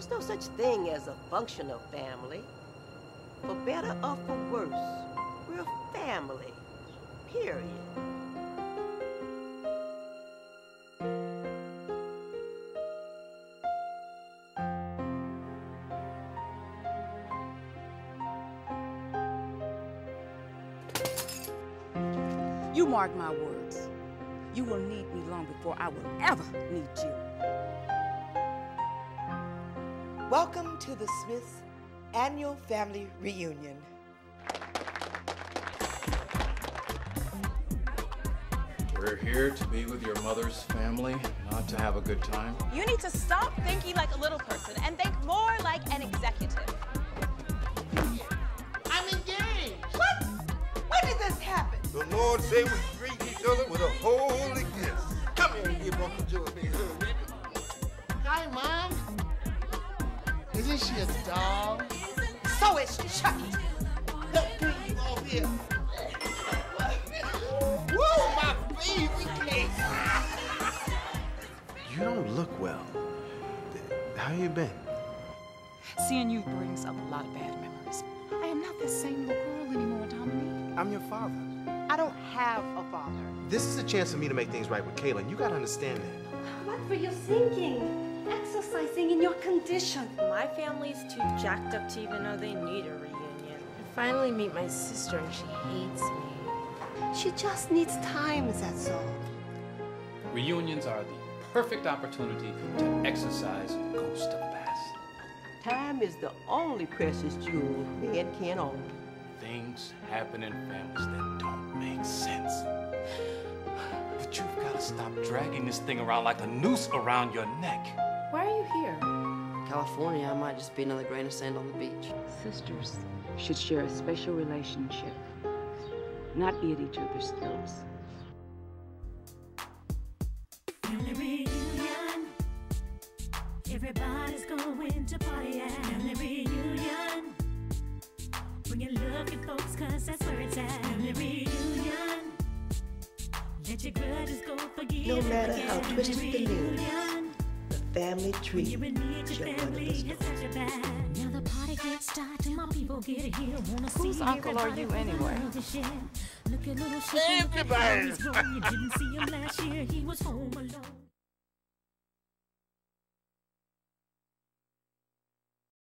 There's no such thing as a functional family. For better or for worse, we're a family, period. You mark my words. You will need me long before I will ever need you. Welcome to the Smiths' annual family reunion. We're here to be with your mother's family, not to have a good time. You need to stop thinking like a little person and think more like an executive. I'm engaged. What? When did this happen? The Lord said we greet each other with a holy kiss. Come here and give Uncle George a little baby. Hi, Mom. Isn't she a doll? So is Chucky. Look, you all here. Woo, my baby case. You don't look well. How you been? Seeing you brings up a lot of bad memories. I am not the same little girl anymore, Dominique. I'm your father. I don't have a father. This is a chance for me to make things right with Kayla. You gotta understand that. What were you thinking? Exercising in your condition. My family's too jacked up to even know they need a reunion. I finally meet my sister and she hates me. She just needs time, that's all. Reunions are the perfect opportunity to exercise ghost of the past. Time is the only precious jewel man can own. Things happen in families that don't make sense. But you've got to stop dragging this thing around like a noose around your neck. Why are you here? In California, I might just be another grain of sand on the beach. Sisters should share a special relationship, not be at each other's throats. Family reunion. Everybody's going to party at family reunion. When you look at folks, cause that's where it's at. Family reunion. Let your grudges go, forgive. No matter how twisted the news, the family tree is your family. Now the party can't start till my people get here. Whose uncle are you anyway? Everybody! You didn't see him last year, he was home alone.